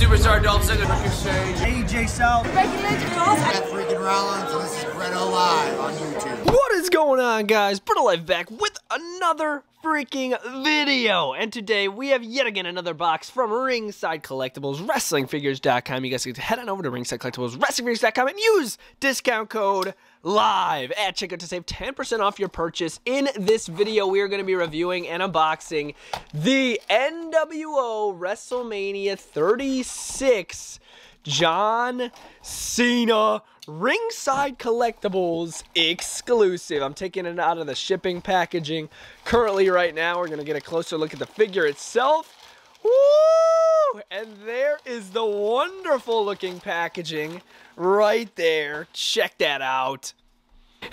Superstar Dolph Ziggler. Ricochet. AJ Styles. Seth freaking Rollins, and this is BrettO Live on YouTube. What is going on, guys? BrettO Live back with another freaking video, and today we have yet again another box from Ringside Collectibles, WrestlingFigures.com. You guys can head on over to Ringside Collectibles, WrestlingFigures.com, and use discount code LIVE at checkout to save 10% off your purchase. In this video, we are going to be reviewing and unboxing the NWO WrestleMania 36 John Cena Ringside Collectibles exclusive. I'm taking it out of the shipping packaging currently right now. We're gonna get a closer look at the figure itself. Woo! And there is the wonderful looking packaging right there. Check that out.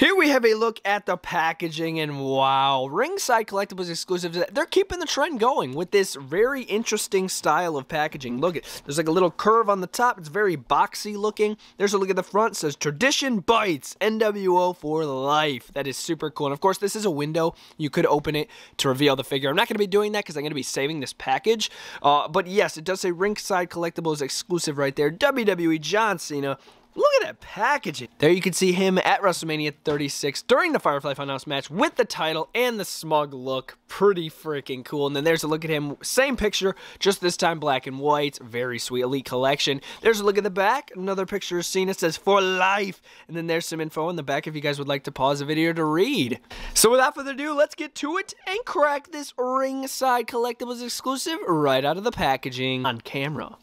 Here we have a look at the packaging, and wow, Ringside Collectibles exclusives, they're keeping the trend going with this very interesting style of packaging. Look, there's like a little curve on the top. It's very boxy looking. There's a look at the front. It says, Tradition Bites, NWO for life. That is super cool. And of course, this is a window. You could open it to reveal the figure. I'm not going to be doing that because I'm going to be saving this package. But yes, it does say Ringside Collectibles exclusive right there. WWE John Cena. Look at that packaging. There you can see him at WrestleMania 36 during the Firefly Funhouse match with the title and the smug look. Pretty freaking cool. And then there's a look at him, same picture, just this time black and white. Very sweet, Elite Collection. There's a look at the back, another picture of Cena, says for life. And then there's some info in the back if you guys would like to pause the video to read. So without further ado, let's get to it and crack this Ringside Collectibles exclusive right out of the packaging on camera.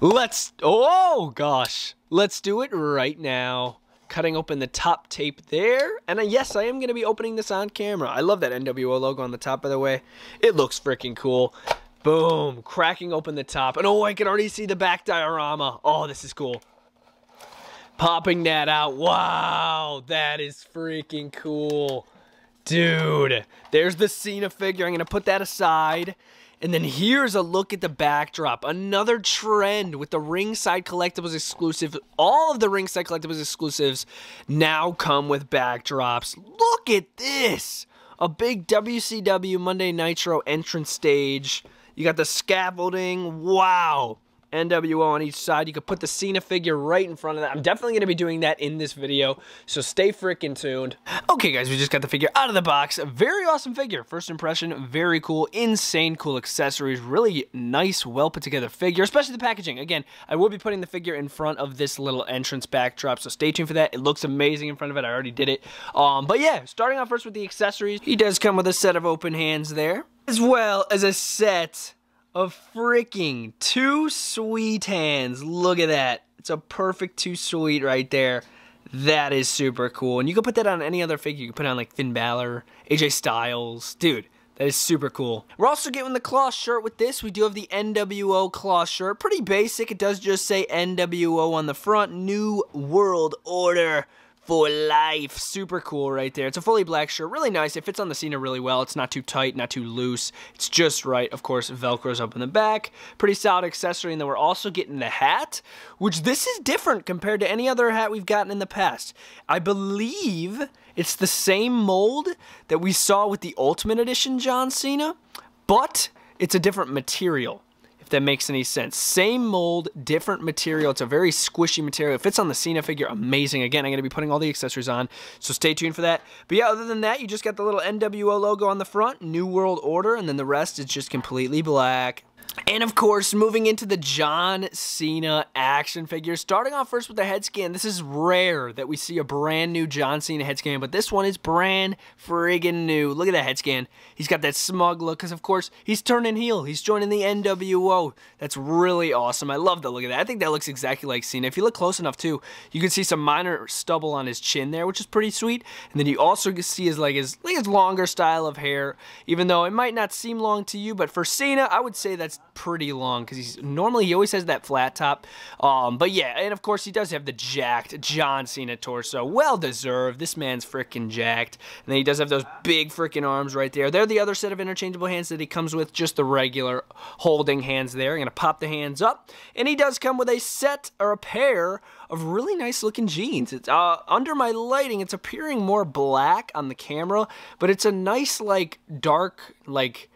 Let's, oh gosh, let's do it right now. Cutting open the top tape there, and yes, I am going to be opening this on camera. I love that NWO logo on the top, by the way. It looks freaking cool. Boom, cracking open the top, and oh, I can already see the back diorama. Oh, this is cool. Popping that out. Wow, that is freaking cool. Dude, there's the Cena figure. I'm going to put that aside. And then here's a look at the backdrop. Another trend with the Ringside Collectibles exclusive. All of the Ringside Collectibles exclusives now come with backdrops. Look at this. A big WCW Monday Nitro entrance stage. You got the scaffolding. Wow. NWO on each side. You could put the Cena figure right in front of that. I'm definitely going to be doing that in this video, so stay freaking tuned. Okay, guys, we just got the figure out of the box. A very awesome figure. First impression, very cool. Insane cool accessories. Really nice, well put together figure, especially the packaging. Again, I will be putting the figure in front of this little entrance backdrop, so stay tuned for that. It looks amazing in front of it. I already did it. But yeah, starting off first with the accessories. He does come with a set of open hands there, as well as a set of freaking two sweet hands. Look at that. It's a perfect two sweet right there. That is super cool. And you can put that on any other figure. You can put it on like Finn Balor, AJ Styles. Dude, that is super cool. We're also getting the cloth shirt with this. We do have the NWO cloth shirt. Pretty basic. It does just say NWO on the front. New World Order for life. Super cool right there. It's a fully black shirt. Really nice. It fits on the Cena really well. It's not too tight, not too loose. It's just right. Of course, Velcro's up in the back. Pretty solid accessory. And then we're also getting the hat, which this is different compared to any other hat we've gotten in the past. I believe it's the same mold that we saw with the Ultimate Edition John Cena, but it's a different material. That makes any sense. Same mold, different material. It's a very squishy material. It fits on the Cena figure. Amazing. Again, I'm going to be putting all the accessories on, so stay tuned for that. But yeah, other than that, you just got the little NWO logo on the front, New World Order, and then the rest is just completely black. And of course, moving into the John Cena action figure, starting off first with the head scan. This is rare that we see a brand new John Cena head scan, but this one is brand friggin' new. Look at that head scan. He's got that smug look because, of course, he's turning heel. He's joining the NWO. That's really awesome. I love the look of that. I think that looks exactly like Cena. If you look close enough, too, you can see some minor stubble on his chin there, which is pretty sweet. And then you also can see his longer style of hair, even though it might not seem long to you. But for Cena, I would say that's pretty long because he always has that flat top. But yeah, and of course he does have the jacked John Cena torso. Well deserved. This man's freaking jacked. And then he does have those big freaking arms right there. They're the other set of interchangeable hands that he comes with, just the regular holding hands there. I'm going to pop the hands up. And he does come with a set or a pair of really nice looking jeans. It's under my lighting, it's appearing more black on the camera, but it's a nice like dark like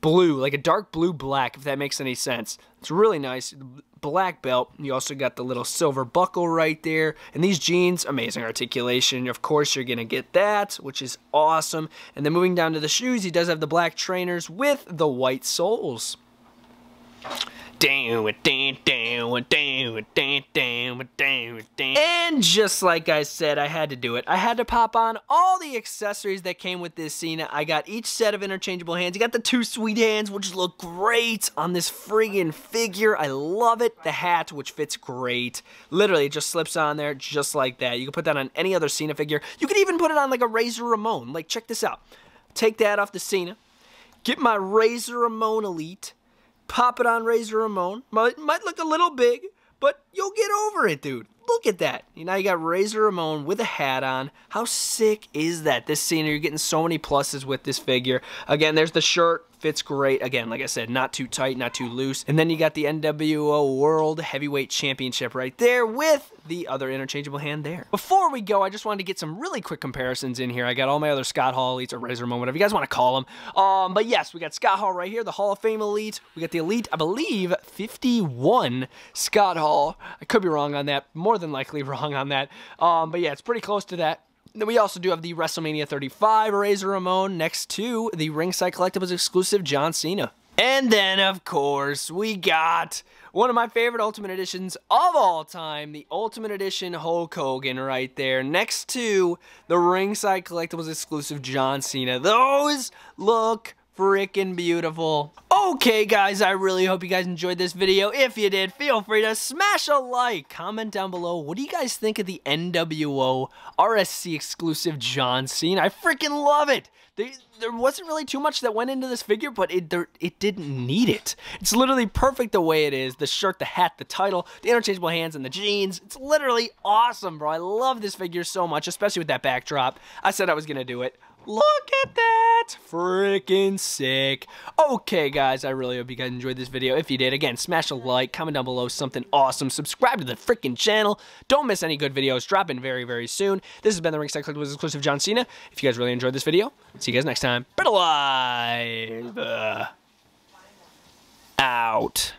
blue, like a dark blue black, if that makes any sense. It's really nice. Black belt. You also got the little silver buckle right there. And these jeans, amazing articulation. Of course, you're going to get that, which is awesome. And then moving down to the shoes, he does have the black trainers with the white soles. And just like I said, I had to do it. I had to pop on all the accessories that came with this Cena. I got each set of interchangeable hands. You got the two sweet hands, which look great on this friggin' figure. I love it. The hat, which fits great. Literally, it just slips on there just like that. You can put that on any other Cena figure. You could even put it on like a Razor Ramon. Like, check this out. Take that off the Cena. Get my Razor Ramon Elite. Pop it on Razor Ramon. Might look a little big, but you'll get over it, dude. Look at that. You know, you got Razor Ramon with a hat on. How sick is that? This Cena, you're getting so many pluses with this figure. Again, there's the shirt. Fits great. Again, like I said, not too tight, not too loose. And then you got the NWO World Heavyweight Championship right there with the other interchangeable hand there. Before we go, I just wanted to get some really quick comparisons in here. I got all my other Scott Hall Elites or Razor Ramon, whatever you guys want to call them. But yes, we got Scott Hall right here, the Hall of Fame Elite. We got the Elite, I believe, 51 Scott Hall. I could be wrong on that. More than likely wrong on that. But yeah, it's pretty close to that. Then we also do have the WrestleMania 35 Razor Ramon next to the Ringside Collectibles exclusive John Cena. And then, of course, we got one of my favorite Ultimate Editions of all time, the Ultimate Edition Hulk Hogan right there next to the Ringside Collectibles exclusive John Cena. Those look freaking beautiful. Okay, guys, I really hope you guys enjoyed this video. If you did, feel free to smash a like. Comment down below, what do you guys think of the NWO RSC exclusive John Cena? I freaking love it. There wasn't really too much that went into this figure, but it didn't need it. It's literally perfect the way it is. The shirt, the hat, the title, the interchangeable hands, and the jeans. It's literally awesome, bro. I love this figure so much, especially with that backdrop. I said I was gonna do it. Look at that, freaking sick. Okay, guys, I really hope you guys enjoyed this video. If you did, again, smash a like, comment down below something awesome, subscribe to the freaking channel. Don't miss any good videos dropping very, very soon. This has been the Ringside Collectibles exclusive John Cena. If you guys really enjoyed this video, see you guys next time. BrettO Live out.